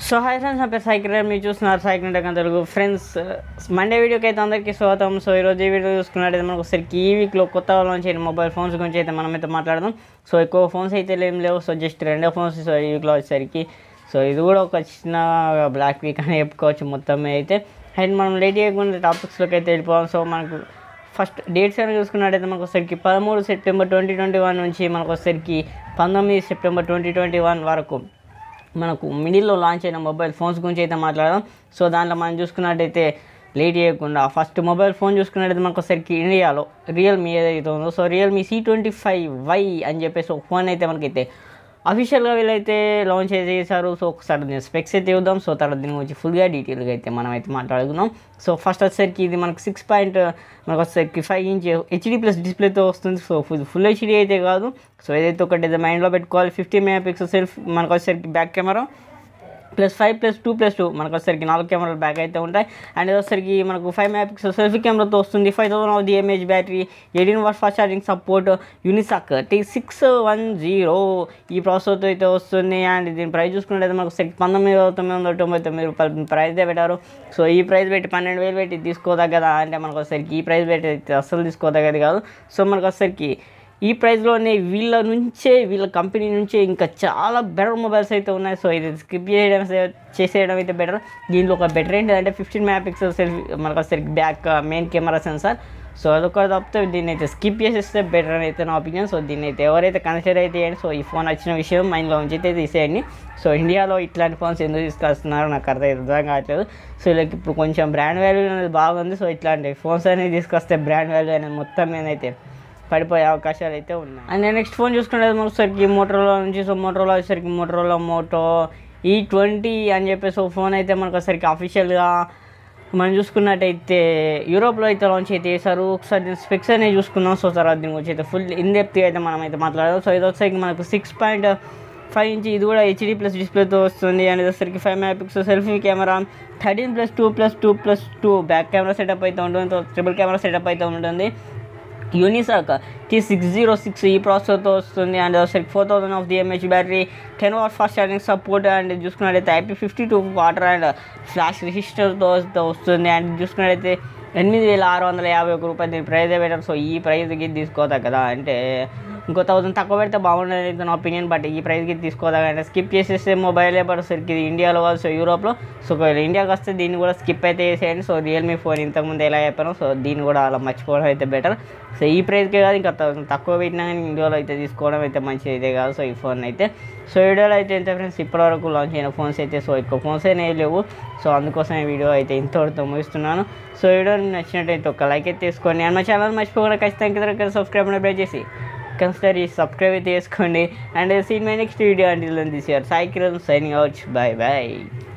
So hi friends, I'm Saikirantechontelugu. You choose Saikirantechontelugu. Friends, Monday video ke andar ki swatam. So ee roju video chustunnade manaku sariki ee week lo kotta launch mobile phones gurinchi aithe manam itho maatladadam. So ekko phones aithe em levu, so just rendu phones so ee week lo sariki so idu kuda oka chinna black week ani cheppukochu mottame aithe. And manam late ayagunda topics loki aithe elipovam. So manaku first dates ani chustunnade manaku sariki 13 September 2021 nunchi manaku sariki 19 September 2021 varaku మనకు మిడిల్లో launch అయిన mobile phones గురించి అయితే మాట్లాడదాం. So దాంట్లో మనం చూసుకున్నట్టయితే late చేయకుండా ఫస్ట్ మొబైల్ ఫోన్ చూసుకున్నట్టయితే మనకు ఒకసారికి ఇండియాలో రియల్మీ ఏదైతే ఉందో సో రియల్మీ C25Y అని చెప్పేసి ఒక ఫోన్ అయితే మనకైతే అఫీషియల్గా వీళ్ళైతే లాంచ్ అయితే చేశారు. సో ఒకసారి దీని స్పెక్స్ అయితే చూద్దాం. సో తర్వాత దీని గురించి ఫుల్గా డీటెయిల్గా అయితే మనం అయితే మాట్లాడుకున్నాం. సో ఫస్ట్ వచ్చేసరికి ఇది మనకు 6 మనకు వచ్చేసరికి 5" HD+ డిస్ప్లేతో వస్తుంది. సో ఫుల్ HD అయితే కాదు. సో ఏదైతే ఒకటి మైండ్లో పెట్టుకోవాలి, 50 MP సెల్ఫ్ మనకు వచ్చేసరికి బ్యాక్ కెమెరా ప్లస్ 5+2+2 మనకు వచ్చేసరికి 4 కెమెరాలు బ్యాక్ అయితే ఉంటాయి. అండ్ వచ్చేసరికి మనకు 5 MP సెల్ఫీ కెమెరాతో వస్తుంది. 5000 mAh battery, 18W fast charging support, Unisoc T610 ఈ ప్రాసెసర్తో అయితే వస్తుంది. అండ్ దీని ప్రైస్ చూసుకున్నట్టయితే మనకు ఒకసారి 19,999 రూపాయలు ప్రైస్ పెట్టారు. సో ఈ ప్రైస్ పెట్టి 12,000 పెట్టి తీసుకోదగ్గదా అంటే మనకు ఒకసారికి ఈ ప్రైస్ పెట్టి అయితే అస్సలు తీసుకోదగ్గది కాదు. సో మనకు ఒకసారికి ఈ ప్రైస్లోనే వీళ్ళ కంపెనీ నుంచే ఇంకా చాలా బెటర్ మొబైల్స్ అయితే ఉన్నాయి. సో ఇది స్కిప్ చేసేయడం అయితే బెటర్. దీంట్లో ఒక బెటర్ ఏంటంటే 15 MP సెల్ఫీ మనకు ఒకసారికి back main camera sensor. So అదొక తప్పితే దీన్ని అయితే స్కిప్ చేసేస్తే బెటర్ అని అయితే నా ఒపీనియన్. సో దీన్ని అయితే ఎవరైతే కన్సిడర్ అయితే సో ఈ ఫోన్ వచ్చిన విషయం మైండ్లో నుంచి అయితే తీసేయండి. సో ఇండియాలో ఇట్లాంటి ఫోన్స్ ఎందుకు తీసుకొస్తున్నారో నాకు అర్థం కావట్లేదు. సో వీళ్ళకి ఇప్పుడు కొంచెం బ్రాండ్ వాల్యూ అనేది బాగుంది. సో ఇట్లాంటి ఫోన్స్ అనేది తీసుకొస్తే బ్రాండ్ వాల్యూ అనేది మొత్తం ఏదైతే పడిపోయే అవకాశాలు అయితే ఉన్నాయి. అండ్ నెక్స్ట్ ఫోన్ చూసుకునేది మనకి మోటరోలా నుంచి. సో మోటరోలా వచ్చేసరికి Moto E20 అని చెప్పేసి ఒక ఫోన్ అయితే మనకు ఒకసారికి అఫీషియల్గా మనం చూసుకున్నట్టయితే యూరోప్లో అయితే లాంచ్ అయితే చేశారు. ఒకసారి దీని స్పెక్స్ అనేది చూసుకున్నాం. సో తర్వాత దీని గురించి అయితే ఫుల్ ఇన్ డెప్త్ అయితే మనం అయితే మాట్లాడదాం. సో ఇది వచ్చేసరికి మనకు 6.5" ఇది కూడా HD+ డిస్ప్లేతో వస్తుంది. అండ్ ఇదొకసారికి 5 MP selfie camera, 13+2+2+2 back camera setup అయితే ఉంటుంది. ట్రిపుల్ కెమెరా సెటప్ అయితే ఉంటుంది. యూనిసాక్ T606 ఈ ప్రాసెసర్తో వస్తుంది. అండ్ ఒకసారికి 4000 mAh battery, 10W fast charging support. And చూసుకున్నట్టయితే IP52 వాటర్ అండ్ ఫ్లాష్ రిజిస్టర్తో వస్తుంది. అండ్ చూసుకున్నట్టయితే 8,651 రూపాయలు దీని ప్రైజ్ పెట్టారు. సో ఈ ప్రైజ్కి తీసుకోదా కదా అంటే ఇంకో 1000 తక్కువ పెడితే బాగుండేది నా ఒపీనియన్. బట్ ఈ ప్రైస్కి తీసుకోదా అంటే స్కిప్ చేసేస్తే మొబైలే పడేసరికి ఇది ఇండియాలో కాదు సో యూరోప్లో. సో ఒకవేళ ఇండియాకి వస్తే దీన్ని కూడా స్కిప్ అయితే చేసేయండి. సో రియల్మీ ఫోన్ ఇంతకుముందు ఎలా చెప్పాను సో దీన్ని కూడా అలా మర్చిపోవడం అయితే బెటర్. సో ఈ ప్రైస్కే కాదు ఇంకా తక్కువ పెట్టినా కానీ ఇండియాలో అయితే తీసుకోవడం అయితే మంచిది అయితే కాదు. సో ఈ ఫోన్ అయితే సో వీడియోలో అయితే ఎంత ఫ్రెండ్స్ ఇప్పటివరకు లాంచ్ అయిన ఫోన్స్ అయితే సో ఎక్కువ ఫోన్స్ అయినా లేవు. సో అందుకోసం ఈ వీడియో అయితే ఇంతవరకు ముగిస్తున్నాను. సో వీడియో నచ్చినట్టయితే ఒక లైక్ అయితే తీసుకోండి. అండ్ మా ఛానల్ మర్చిపోకుండా ఖచ్చితంగా సబ్స్క్రైబ్ అనేది చేసి consider subscribe with S-Kunde and I'll see you in my next video. Until then, this year Cyclone signing out. Bye bye.